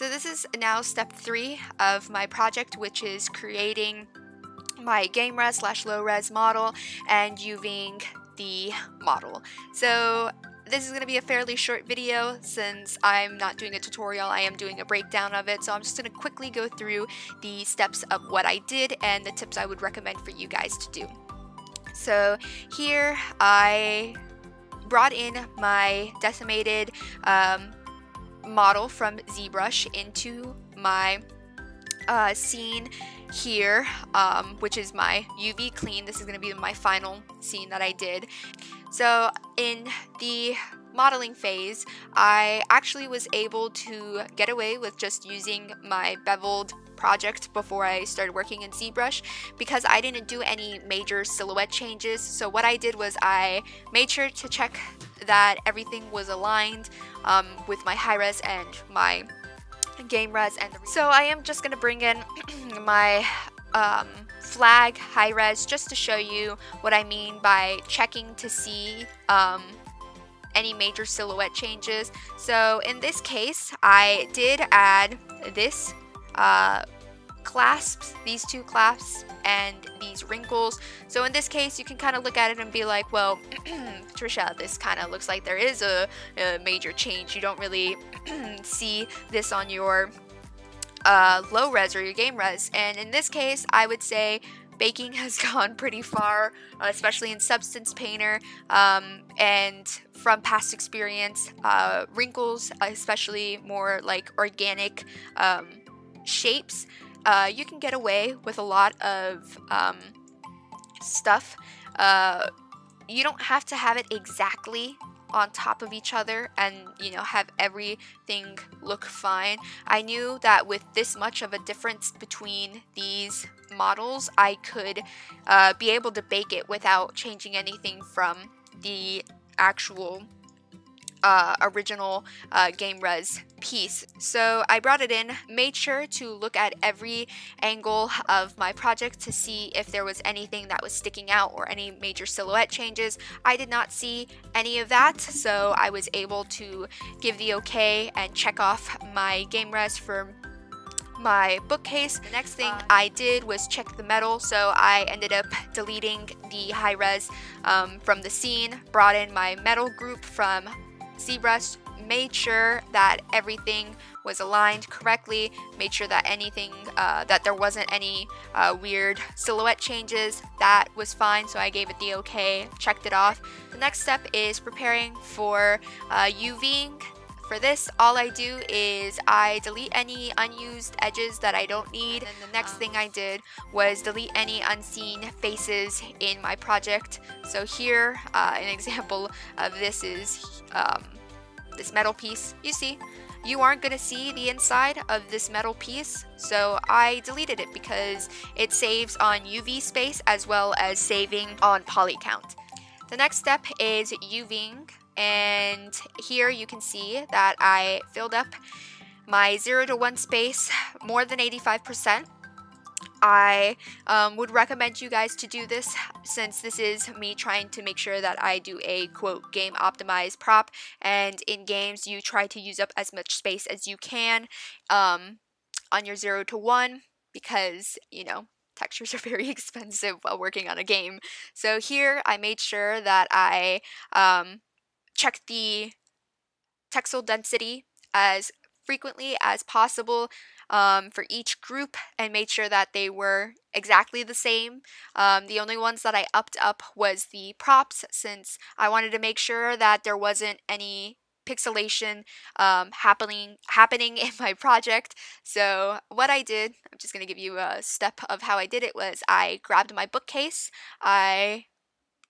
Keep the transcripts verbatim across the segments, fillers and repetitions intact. So this is now step three of my project, which is creating my game res slash low res model and UVing the model. So this is going to be a fairly short video since I'm not doing a tutorial, I am doing a breakdown of it. So I'm just going to quickly go through the steps of what I did and the tips I would recommend for you guys to do. So here I brought in my decimated um, model from ZBrush into my uh, scene here, um, which is my U V clean. This is going to be my final scene that I did. So in the modeling phase, I actually was able to get away with just using my beveled project before I started working in ZBrush because I didn't do any major silhouette changes. So what I did was I made sure to check that everything was aligned um, with my high res and my game res. And so I am just going to bring in my um, flag high res just to show you what I mean by checking to see um, any major silhouette changes. So in this case, I did add this uh, clasps, these two clasps and these wrinkles. So in this case, you can kind of look at it and be like, well, Trisha, this kind of looks like there is a, a major change. You don't really see this on your uh, low res or your game res. And in this case, I would say baking has gone pretty far, especially in Substance Painter, um, and from past experience, uh, wrinkles, especially more like organic um, shapes, uh, you can get away with a lot of um, stuff. Uh, you don't have to have it exactly on top of each other and, you know, have everything look fine. I knew that with this much of a difference between these models, I could uh, be able to bake it without changing anything from the actual uh, original uh, game res piece. So I brought it in, made sure to look at every angle of my project to see if there was anything that was sticking out or any major silhouette changes. I did not see any of that, so I was able to give the okay and check off my game res for my bookcase. The next thing I did was check the metal, so I ended up deleting the high res um, from the scene, brought in my metal group from ZBrush, made sure that everything was aligned correctly, made sure that anything, uh, that there wasn't any uh, weird silhouette changes. That was fine, so I gave it the okay, checked it off. The next step is preparing for uh, UVing. For this, all I do is I delete any unused edges that I don't need. And the next thing I did was delete any unseen faces in my project. So here, uh, an example of this is um, this metal piece. You see, you aren't going to see the inside of this metal piece, so I deleted it because it saves on U V space as well as saving on poly count. The next step is UVing. And here you can see that I filled up my zero to one space more than eighty-five percent. I um, would recommend you guys to do this since this is me trying to make sure that I do a quote game optimized prop, and in games you try to use up as much space as you can um, on your zero to one because, you know, textures are very expensive while working on a game. So here I made sure that I um, check the texel density as frequently as possible um, for each group and made sure that they were exactly the same. Um, the only ones that I upped up was the props since I wanted to make sure that there wasn't any pixelation um, happening happening in my project. So what I did, I'm just going to give you a step of how I did it, was I grabbed my bookcase, I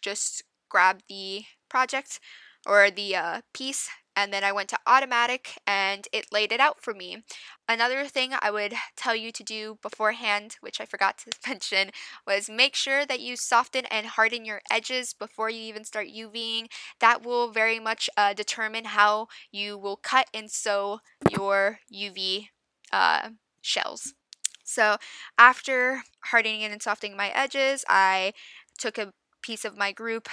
just grabbed the project, or the uh, piece, and then I went to automatic and it laid it out for me. Another thing I would tell you to do beforehand, which I forgot to mention, was make sure that you soften and harden your edges before you even start UVing. That will very much uh, determine how you will cut and sew your U V uh, shells. So after hardening and softening my edges, I took a piece of my group,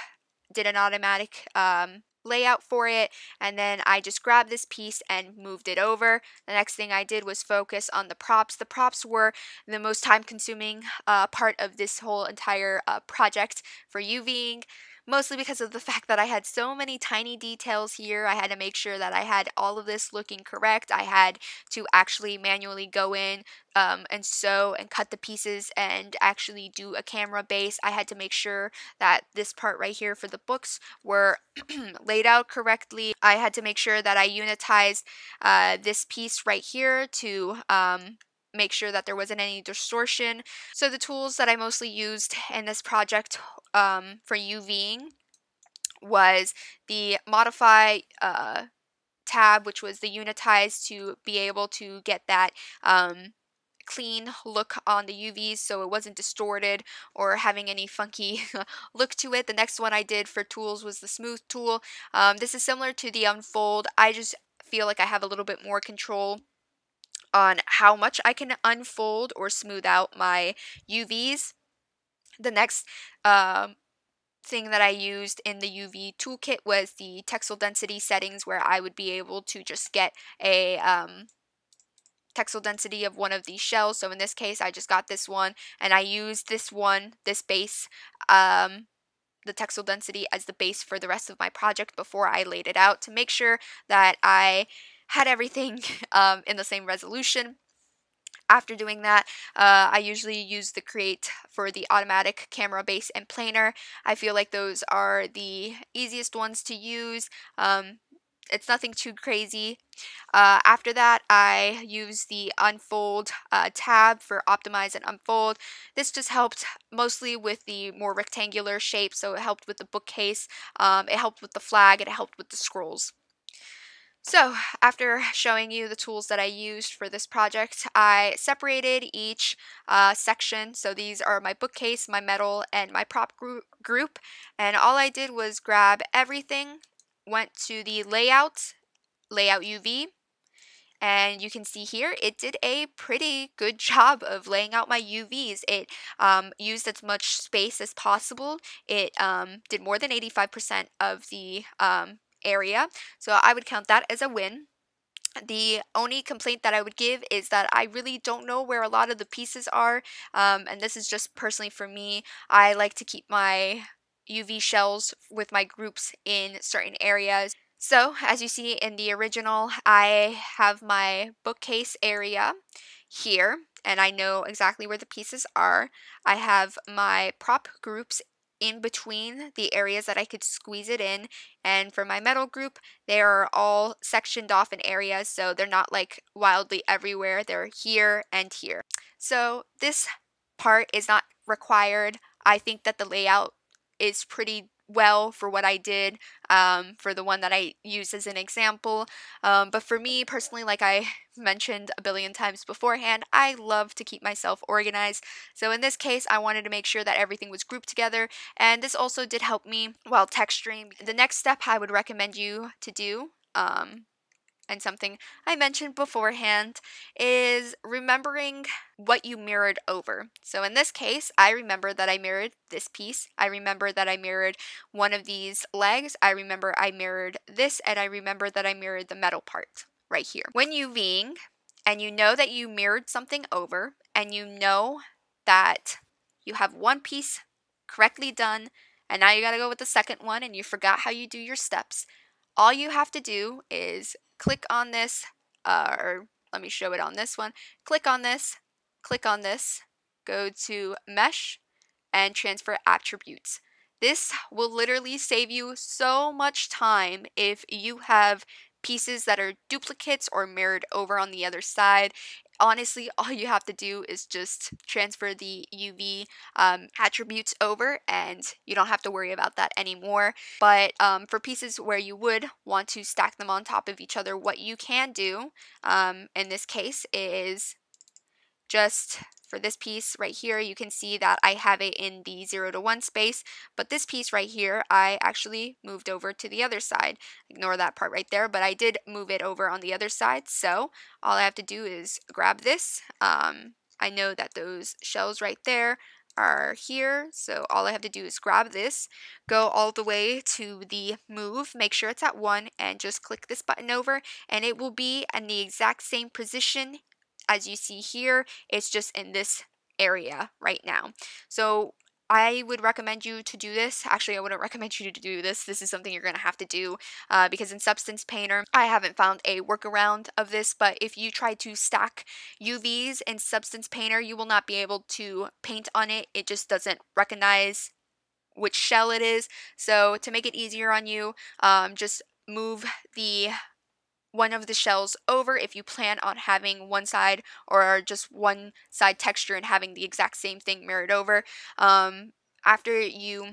did an automatic um, layout for it, and then I just grabbed this piece and moved it over. The next thing I did was focus on the props. The props were the most time-consuming uh, part of this whole entire uh, project for UVing, mostly because of the fact that I had so many tiny details here. I had to make sure that I had all of this looking correct. I had to actually manually go in um, and sew and cut the pieces and actually do a camera base. I had to make sure that this part right here for the books were laid out correctly. I had to make sure that I unitized uh, this piece right here to um, make sure that there wasn't any distortion. So the tools that I mostly used in this project um, for UVing was the modify uh, tab, which was the unitize to be able to get that um, clean look on the U Vs so it wasn't distorted or having any funky look to it. The next one I did for tools was the smooth tool. Um, this is similar to the unfold. I just feel like I have a little bit more control on how much I can unfold or smooth out my U Vs. The next uh, thing that I used in the U V toolkit was the texel density settings, where I would be able to just get a um, texel density of one of these shells. So in this case, I just got this one, and I used this one, this base, um, the texel density as the base for the rest of my project before I laid it out, to make sure that I had everything um, in the same resolution. After doing that, uh, I usually use the create for the automatic camera base and planer. I feel like those are the easiest ones to use. Um, it's nothing too crazy. Uh, after that, I use the unfold uh, tab for optimize and unfold. This just helped mostly with the more rectangular shape, so it helped with the bookcase, um, it helped with the flag, and it helped with the scrolls. So, after showing you the tools that I used for this project, I separated each uh, section. So these are my bookcase, my metal, and my prop group. And all I did was grab everything, went to the layout, layout U V, and you can see here it did a pretty good job of laying out my U Vs. It um, used as much space as possible. It um, did more than eighty-five percent of the um, area, so I would count that as a win. The only complaint that I would give is that I really don't know where a lot of the pieces are, um, and this is just personally for me. I like to keep my U V shells with my groups in certain areas. So as you see in the original, I have my bookcase area here, and I know exactly where the pieces are. I have my prop groups in between the areas that I could squeeze it in, and for my metal group, they are all sectioned off in areas, so they're not like wildly everywhere. They're here and here. So this part is not required. I think that the layout is pretty well for what I did, um, for the one that I used as an example. Um, but for me personally, like I mentioned a billion times beforehand, I love to keep myself organized. So in this case, I wanted to make sure that everything was grouped together, and this also did help me while texturing. The next step I would recommend you to do, um, and something I mentioned beforehand, is remembering what you mirrored over. So in this case, I remember that I mirrored this piece. I remember that I mirrored one of these legs. I remember I mirrored this, and I remember that I mirrored the metal part right here. When UVing, and you know that you mirrored something over, and you know that you have one piece correctly done, and now you gotta go with the second one, and you forgot how you do your steps, all you have to do is click on this, uh, or let me show it on this one. Click on this, click on this, go to Mesh, and Transfer Attributes. This will literally save you so much time if you have pieces that are duplicates or mirrored over on the other side. Honestly, all you have to do is just transfer the U V um, attributes over, and you don't have to worry about that anymore. But um, for pieces where you would want to stack them on top of each other, what you can do um, in this case is just for this piece right here, you can see that I have it in the zero to one space, but this piece right here, I actually moved over to the other side. Ignore that part right there, but I did move it over on the other side, so all I have to do is grab this. Um, I know that those shells right there are here, so all I have to do is grab this, go all the way to the move, make sure it's at one, and just click this button over, and it will be in the exact same position as you see here. It's just in this area right now. So I would recommend you to do this. Actually, I wouldn't recommend you to do this. This is something you're going to have to do uh, because in Substance Painter, I haven't found a workaround of this, but if you try to stack U Vs in Substance Painter, you will not be able to paint on it. It just doesn't recognize which shell it is. So to make it easier on you, um, just move the one of the shells over if you plan on having one side or just one side texture and having the exact same thing mirrored over. Um, after you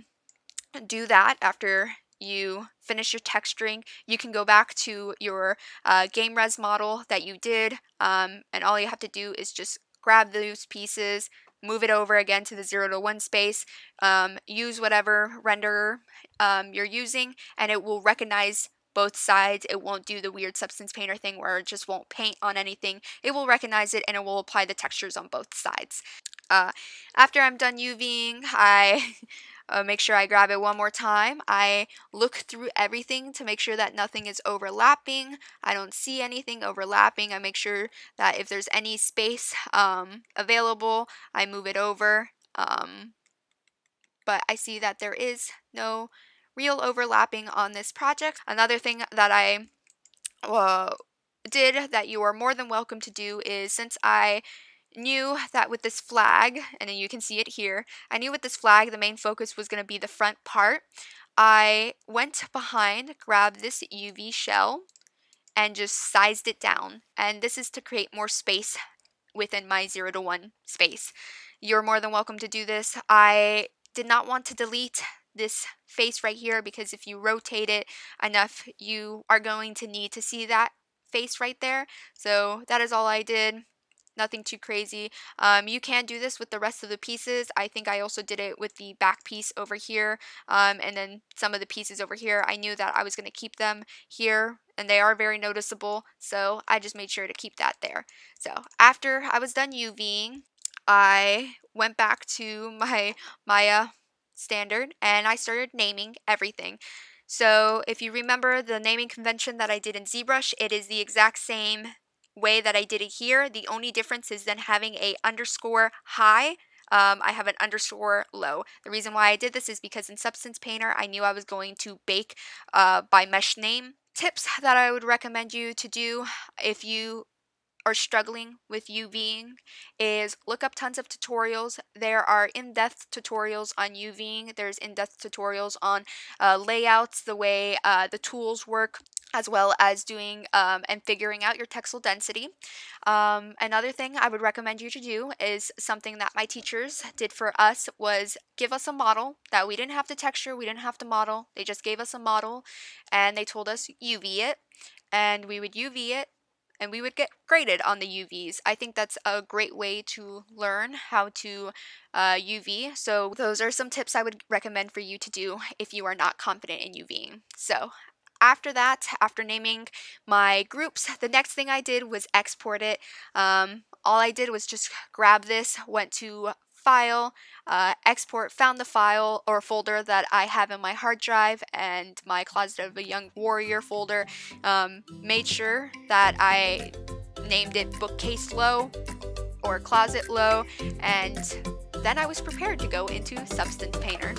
do that, after you finish your texturing, you can go back to your uh, game res model that you did, um, and all you have to do is just grab those pieces, move it over again to the zero to one space, um, use whatever renderer um, you're using, and it will recognize both sides. It won't do the weird Substance Painter thing where it just won't paint on anything. It will recognize it and it will apply the textures on both sides. Uh, after I'm done UVing, I uh, make sure I grab it one more time. I look through everything to make sure that nothing is overlapping. I don't see anything overlapping. I make sure that if there's any space um, available, I move it over. Um, but I see that there is no real overlapping on this project. Another thing that I uh, did that you are more than welcome to do is, since I knew that with this flag, and you can see it here, I knew with this flag the main focus was going to be the front part, I went behind, grabbed this U V shell, and just sized it down. And this is to create more space within my zero to one space. You're more than welcome to do this. I did not want to delete this face right here because if you rotate it enough, you are going to need to see that face right there. So that is all I did. Nothing too crazy. Um, you can do this with the rest of the pieces. I think I also did it with the back piece over here, um, and then some of the pieces over here. I knew that I was going to keep them here, and they are very noticeable, so I just made sure to keep that there. So after I was done UVing, I went back to my Maya standard and I started naming everything. So if you remember the naming convention that I did in ZBrush, it is the exact same way that I did it here. The only difference is then having a underscore high. Um, I have an underscore low. The reason why I did this is because in Substance Painter, I knew I was going to bake uh, by mesh name. Tips that I would recommend you to do if you are struggling with UVing is look up tons of tutorials. There are in-depth tutorials on UVing. There's in-depth tutorials on uh, layouts, the way uh, the tools work, as well as doing um, and figuring out your texel density. Um, another thing I would recommend you to do is something that my teachers did for us was give us a model that we didn't have to texture, we didn't have to model. They just gave us a model and they told us U V it, and we would U V it, and we would get graded on the U Vs. I think that's a great way to learn how to uh, U V. So those are some tips I would recommend for you to do if you are not confident in UVing. So after that, after naming my groups, the next thing I did was export it. Um, all I did was just grab this, went to file, uh, export, found the file or folder that I have in my hard drive and my Closet of a Young Warrior folder, um, made sure that I named it Bookcase Low or Closet Low, and then I was prepared to go into Substance Painter.